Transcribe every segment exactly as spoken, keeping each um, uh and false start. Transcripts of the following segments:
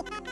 Oh!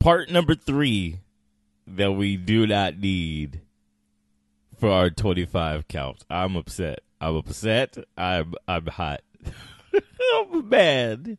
Part number three that we do not need for our twenty-five count. I'm upset. I'm upset. I'm I'm hot. I'm mad.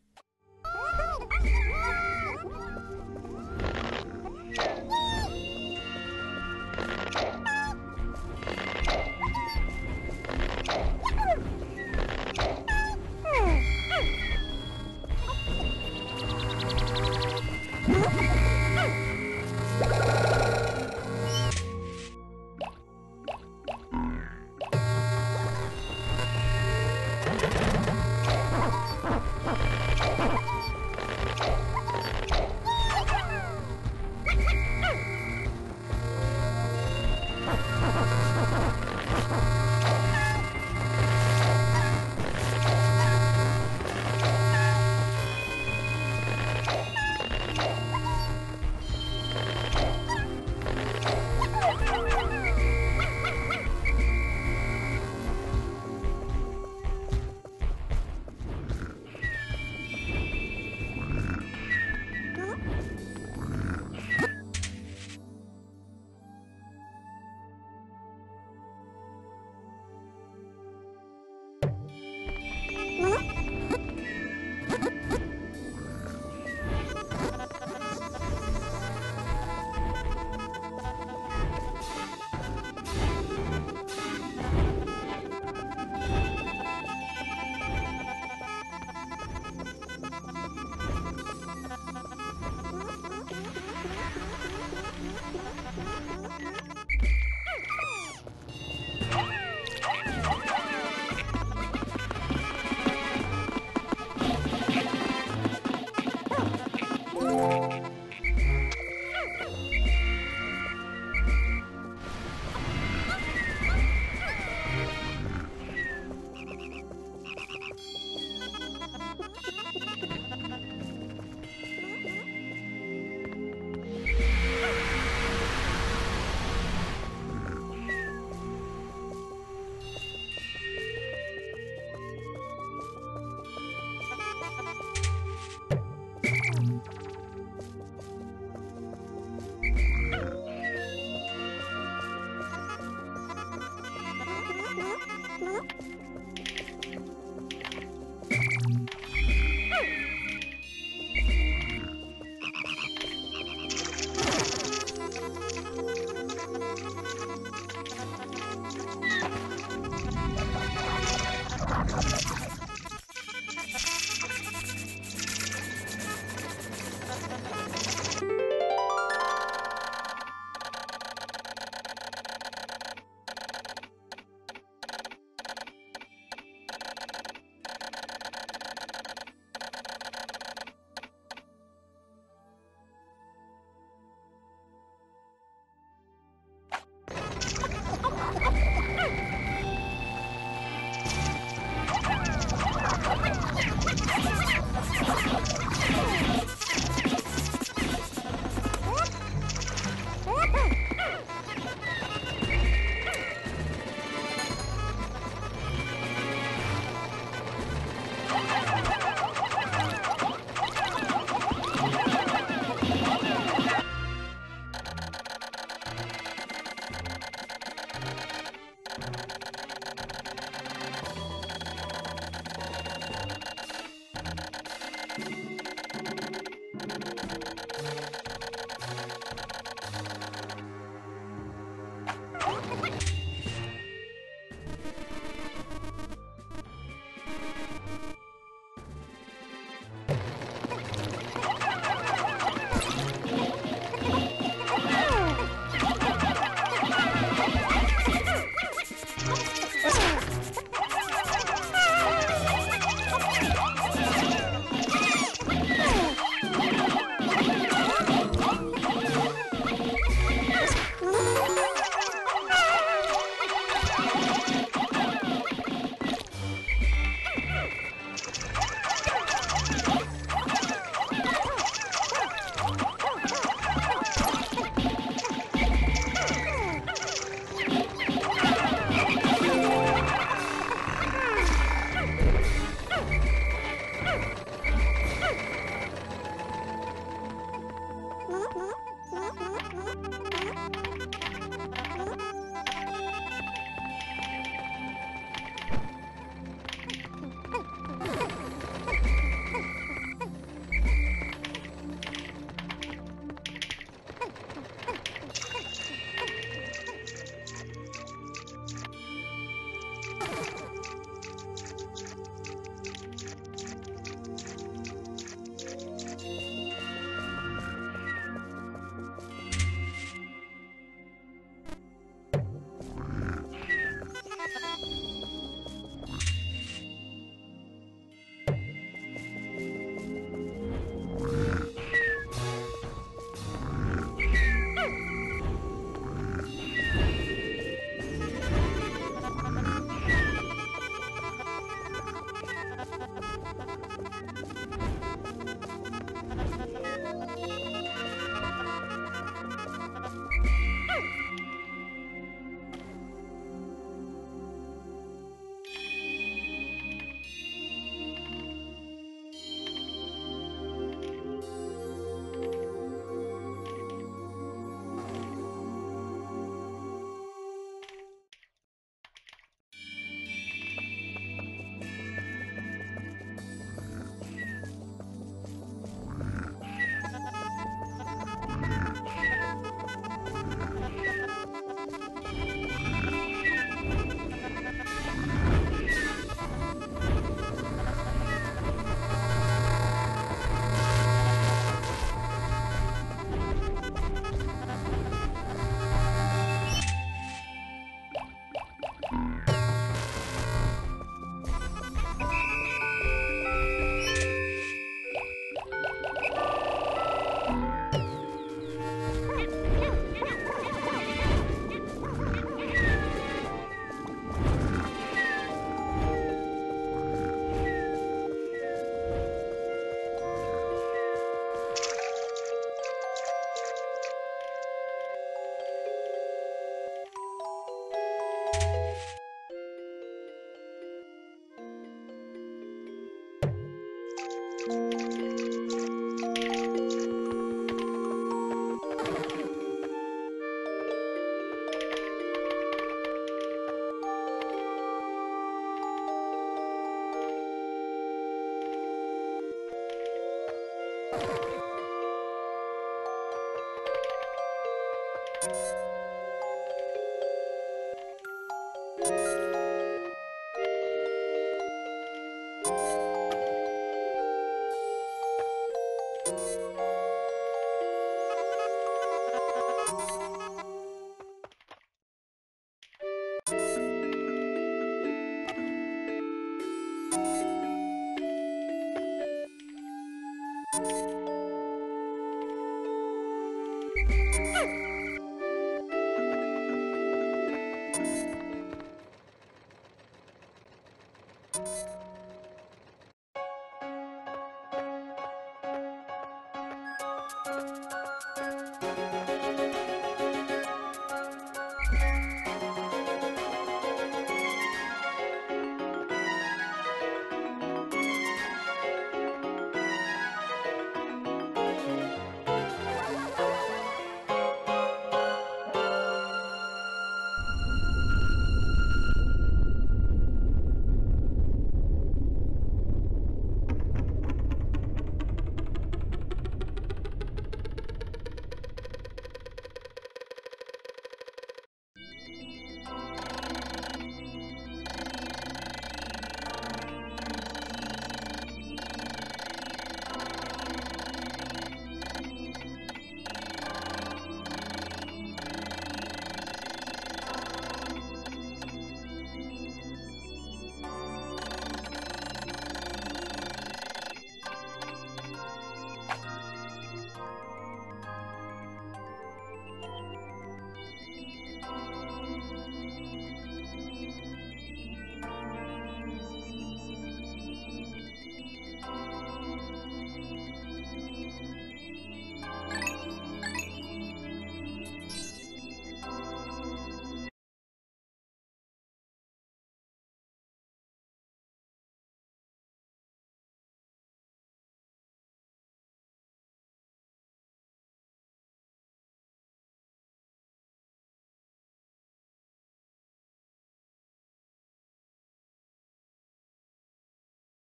Hey!